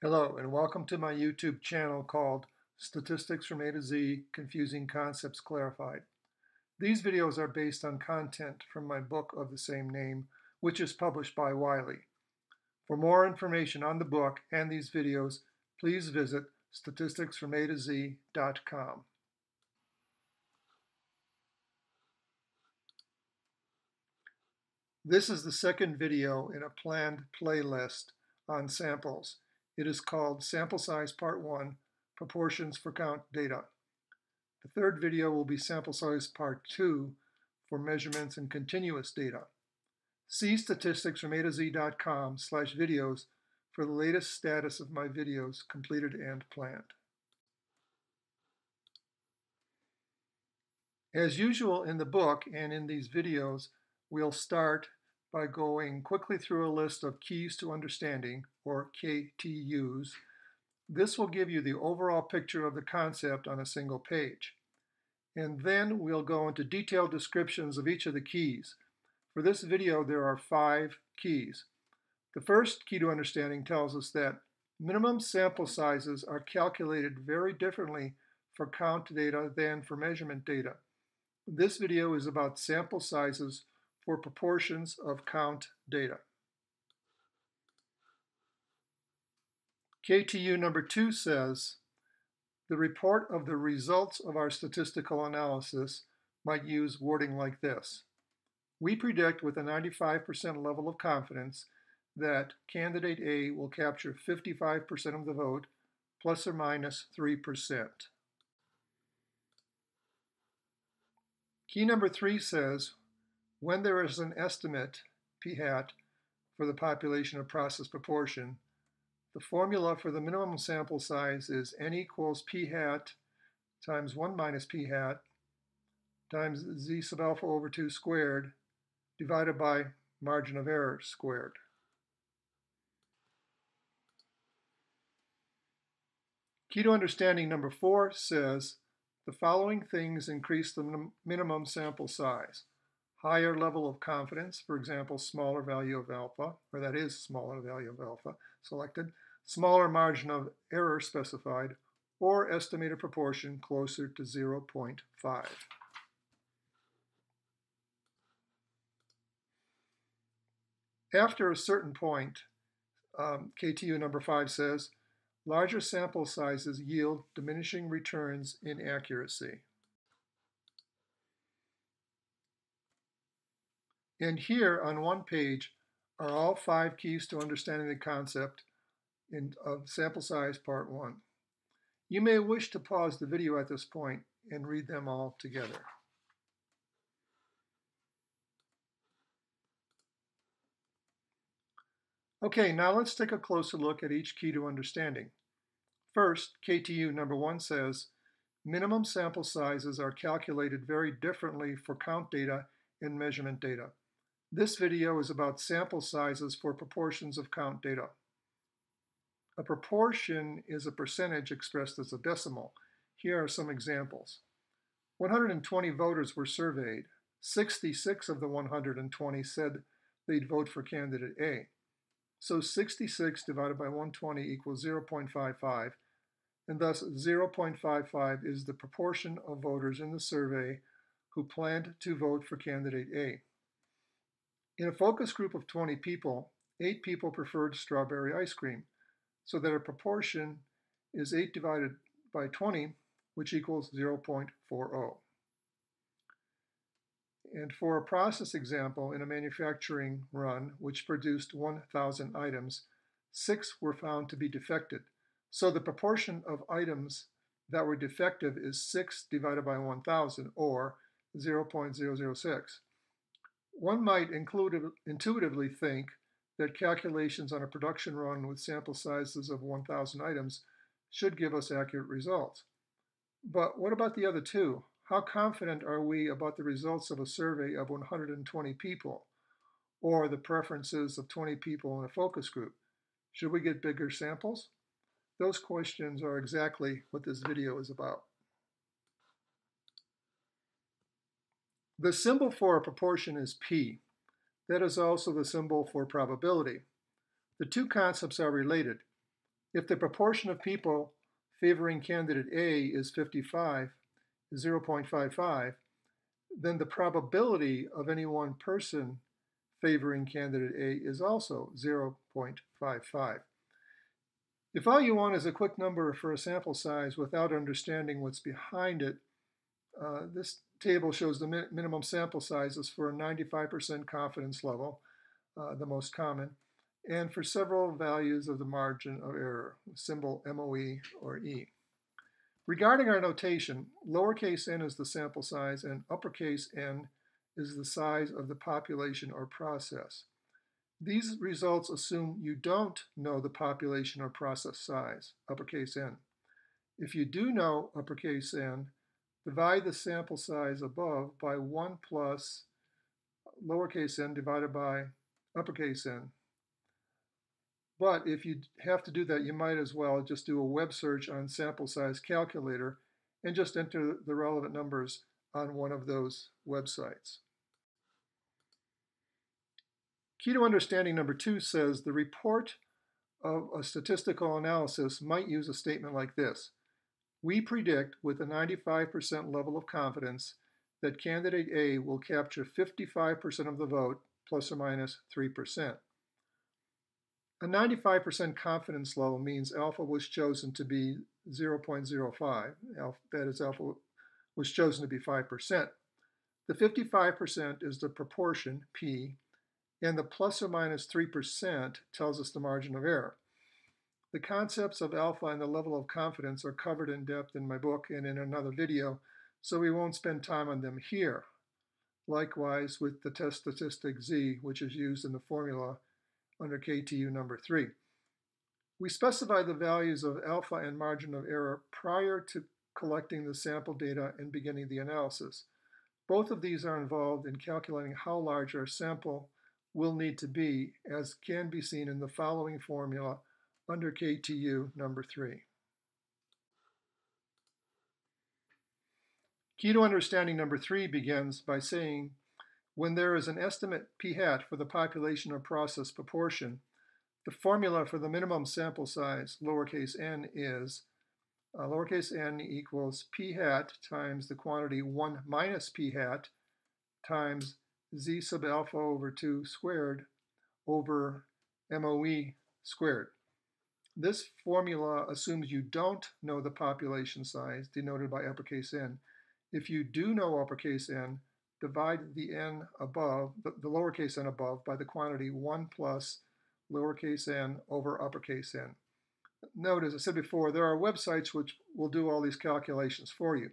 Hello and welcome to my YouTube channel called Statistics from A to Z, Confusing Concepts Clarified. These videos are based on content from my book of the same name, which is published by Wiley. For more information on the book and these videos, please visit StatisticsFromAtoZ.com. This is the second video in a planned playlist on samples. It is called Sample Size Part 1, Proportions for Count Data. The third video will be Sample Size Part 2 for measurements and continuous data. See statisticsfromatoz.com/videos for the latest status of my videos completed and planned. As usual in the book and in these videos, we'll start by going quickly through a list of keys to understanding, or KTUs. This will give you the overall picture of the concept on a single page. And then we'll go into detailed descriptions of each of the keys. For this video, there are 5 keys. The first key to understanding tells us that minimum sample sizes are calculated very differently for count data than for measurement data. This video is about sample sizes for proportions of count data. KTU number 2 says, the report of the results of our statistical analysis might use wording like this. We predict with a 95% level of confidence that candidate A will capture 55% of the vote, plus or minus 3%. Key number 3 says, when there is an estimate, p hat, for the population of process proportion, the formula for the minimum sample size is n equals p hat times 1 minus p hat times z sub alpha over 2 squared divided by margin of error squared. Key to understanding number 4 says the following things increase the minimum sample size. Higher level of confidence, for example, smaller value of alpha, or that is smaller value of alpha selected, smaller margin of error specified, or estimated proportion closer to 0.5. After a certain point, KTU number 5 says, larger sample sizes yield diminishing returns in accuracy. And here on one page are all 5 keys to understanding the concept of sample size part 1. You may wish to pause the video at this point and read them all together. Okay, now let's take a closer look at each key to understanding. First, KTU number 1 says, minimum sample sizes are calculated very differently for count data and measurement data. This video is about sample sizes for proportions of count data. A proportion is a percentage expressed as a decimal. Here are some examples. 120 voters were surveyed. 66 of the 120 said they'd vote for candidate A. So 66 divided by 120 equals 0.55, and thus 0.55 is the proportion of voters in the survey who planned to vote for candidate A. In a focus group of 20 people, 8 people preferred strawberry ice cream, so that a proportion is 8 divided by 20, which equals 0.40. And for a process example in a manufacturing run, which produced 1,000 items, 6 were found to be defective. So the proportion of items that were defective is 6 divided by 1,000, or 0.006. One might intuitively think that calculations on a production run with sample sizes of 1,000 items should give us accurate results. But what about the other two? How confident are we about the results of a survey of 120 people, or the preferences of 20 people in a focus group? Should we get bigger samples? Those questions are exactly what this video is about. The symbol for a proportion is P. That is also the symbol for probability. The two concepts are related. If the proportion of people favoring candidate A is 0.55, then the probability of any one person favoring candidate A is also 0.55. If all you want is a quick number for a sample size without understanding what's behind it, this table shows the minimum sample sizes for a 95% confidence level, the most common, and for several values of the margin of error, symbol MOE or E. Regarding our notation, lowercase n is the sample size and uppercase N is the size of the population or process. These results assume you don't know the population or process size, uppercase N. If you do know uppercase N, divide the sample size above by 1 plus lowercase n divided by uppercase N. But if you have to do that, you might as well just do a web search on sample size calculator and just enter the relevant numbers on one of those websites. Key to understanding number 2 says the report of a statistical analysis might use a statement like this. We predict with a 95% level of confidence that candidate A will capture 55% of the vote, plus or minus 3%. A 95% confidence level means alpha was chosen to be 0.05. That is, alpha was chosen to be 5%. The 55% is the proportion, P, and the plus or minus 3% tells us the margin of error. The concepts of alpha and the level of confidence are covered in depth in my book and in another video, so we won't spend time on them here. Likewise with the test statistic Z, which is used in the formula under KTU number 3. We specify the values of alpha and margin of error prior to collecting the sample data and beginning the analysis. Both of these are involved in calculating how large our sample will need to be, as can be seen in the following formula under KTU number 3. Key to understanding number 3 begins by saying, when there is an estimate p hat for the population or process proportion, the formula for the minimum sample size, lowercase n, is lowercase n equals p hat times the quantity 1 minus p hat times z sub alpha over 2 squared over MOE squared. This formula assumes you don't know the population size, denoted by uppercase N. If you do know uppercase N, divide the n above, the lowercase n above, by the quantity 1 plus lowercase n over uppercase N. Note, as I said before, there are websites which will do all these calculations for you.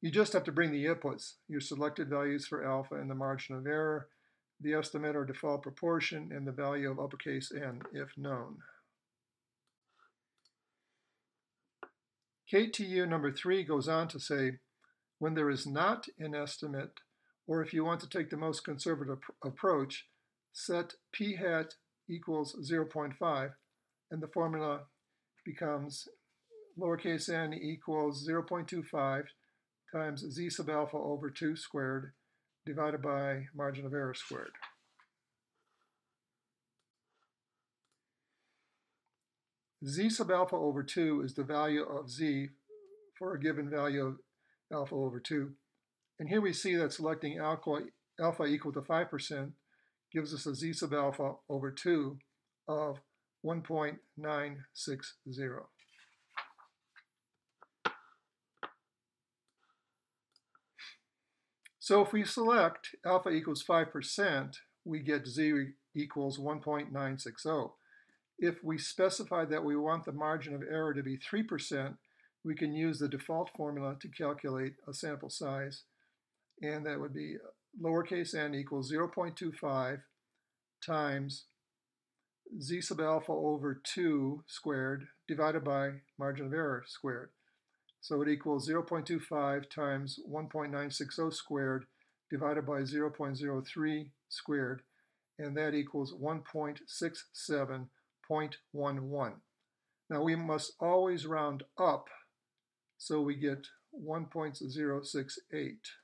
You just have to bring the inputs, your selected values for alpha and the margin of error, the estimate or default proportion, and the value of uppercase N if known. KTU number 3 goes on to say, when there is not an estimate, or if you want to take the most conservative approach, set p hat equals 0.5, and the formula becomes lowercase n equals 0.25 times z sub alpha over 2 squared divided by margin of error squared. Z sub alpha over 2 is the value of z for a given value of alpha over 2. And here we see that selecting alpha equal to 5% gives us a z sub alpha over 2 of 1.960. So if we select alpha equals 5%, we get z equals 1.960. If we specify that we want the margin of error to be 3%, we can use the default formula to calculate a sample size, and that would be lowercase n equals 0.25 times z sub alpha over 2 squared divided by margin of error squared. So it equals 0.25 times 1.960 squared divided by 0.03 squared, and that equals 1.67. 0.11. Now we must always round up, so we get 1.068.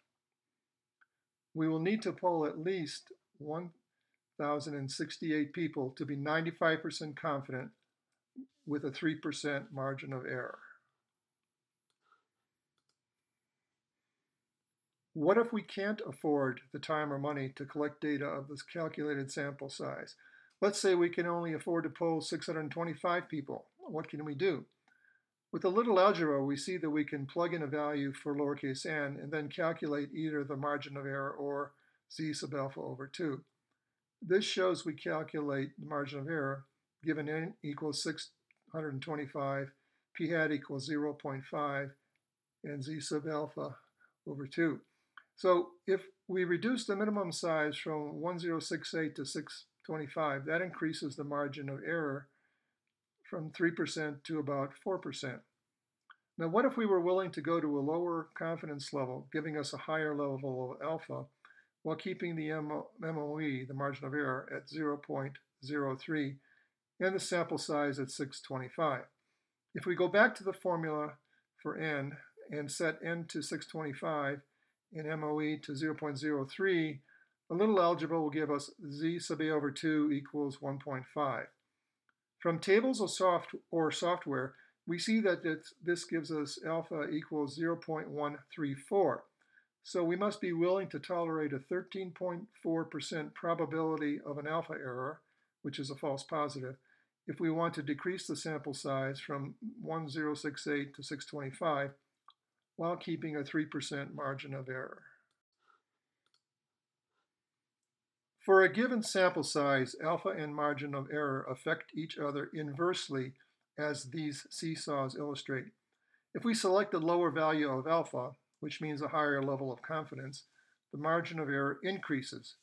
We will need to poll at least 1,068 people to be 95% confident with a 3% margin of error. What if we can't afford the time or money to collect data of this calculated sample size? Let's say we can only afford to poll 625 people. What can we do? With a little algebra, we see that we can plug in a value for lowercase n and then calculate either the margin of error or z sub alpha over 2. This shows we calculate the margin of error given n equals 625, p hat equals 0.5, and z sub alpha over 2. So if we reduce the minimum size from 1068 to 625, that increases the margin of error from 3% to about 4%. Now what if we were willing to go to a lower confidence level, giving us a higher level of alpha, while keeping the MOE, the margin of error, at 0.03 and the sample size at 625? If we go back to the formula for n and set n to 625 and MOE to 0.03, a little algebra will give us z sub a over 2 equals 1.5. From tables or software, we see that this gives us alpha equals 0.134. So we must be willing to tolerate a 13.4% probability of an alpha error, which is a false positive, if we want to decrease the sample size from 1068 to 625 while keeping a 3% margin of error. For a given sample size, alpha and margin of error affect each other inversely, as these seesaws illustrate. If we select the lower value of alpha, which means a higher level of confidence, the margin of error increases.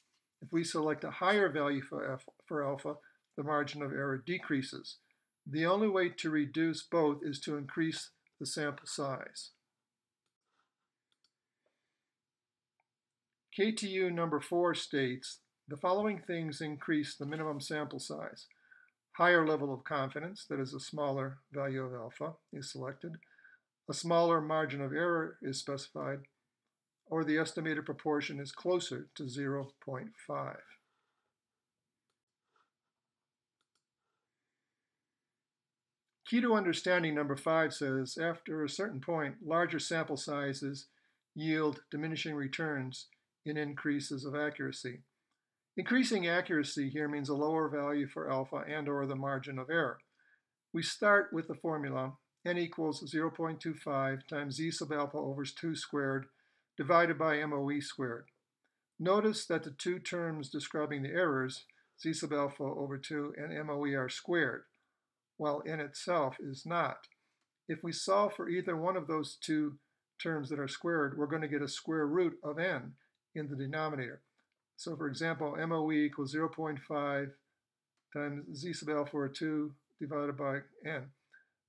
If we select a higher value for alpha, the margin of error decreases. The only way to reduce both is to increase the sample size. KTU number 4 states, the following things increase the minimum sample size. Higher level of confidence, that is a smaller value of alpha, is selected. A smaller margin of error is specified, or the estimated proportion is closer to 0.5. Key to understanding number 5 says, after a certain point, larger sample sizes yield diminishing returns in increases of accuracy. Increasing accuracy here means a lower value for alpha and or the margin of error. We start with the formula n equals 0.25 times z sub alpha over 2 squared divided by MOE squared. Notice that the two terms describing the errors, z sub alpha over 2 and MOE, are squared, while n itself is not. If we solve for either one of those two terms that are squared, we're going to get a square root of n in the denominator. So for example, MOE equals 0.5 times z sub alpha over 2 divided by n.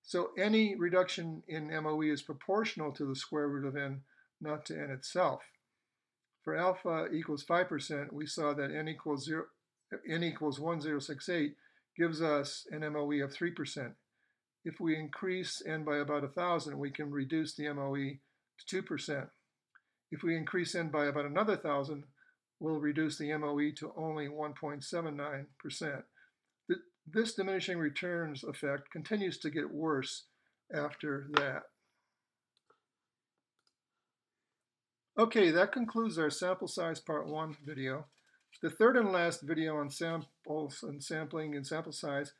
So any reduction in MOE is proportional to the square root of n, not to n itself. For alpha equals 5%, we saw that n equals 1068 gives us an MOE of 3%. If we increase n by about 1,000, we can reduce the MOE to 2%. If we increase n by about another 1,000, we'll reduce the MOE to only 1.79%. This diminishing returns effect continues to get worse after that. Okay, that concludes our sample size part 1 video. The third and last video on samples and sampling and sample size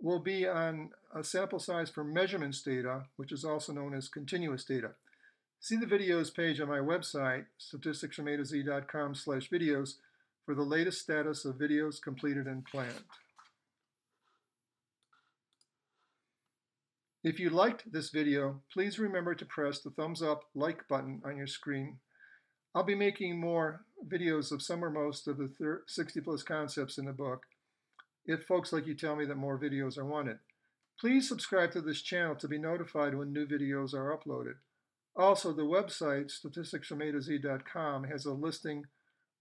will be on a sample size for measurements data, which is also known as continuous data. See the videos page on my website, StatisticsFromAtoZ.com/videos, for the latest status of videos completed and planned. If you liked this video, please remember to press the thumbs up like button on your screen. I'll be making more videos of some or most of the 60 plus concepts in the book, if folks like you tell me that more videos are wanted. Please subscribe to this channel to be notified when new videos are uploaded. Also, the website, StatisticsFromAtoZ.com, has a listing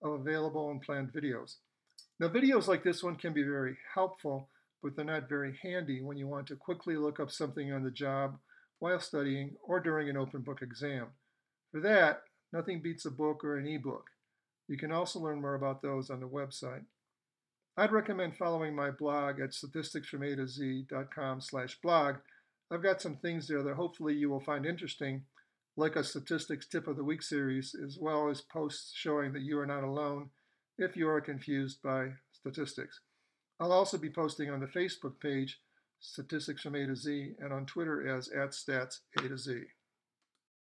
of available and planned videos. Now, videos like this one can be very helpful, but they're not very handy when you want to quickly look up something on the job while studying or during an open book exam. For that, nothing beats a book or an e-book. You can also learn more about those on the website. I'd recommend following my blog at StatisticsFromAtoZ.com/blog. I've got some things there that hopefully you will find interesting, like a statistics tip of the week series, as well as posts showing that you are not alone if you are confused by statistics. I'll also be posting on the Facebook page, Statistics from A to Z, and on Twitter as @StatsA to Z.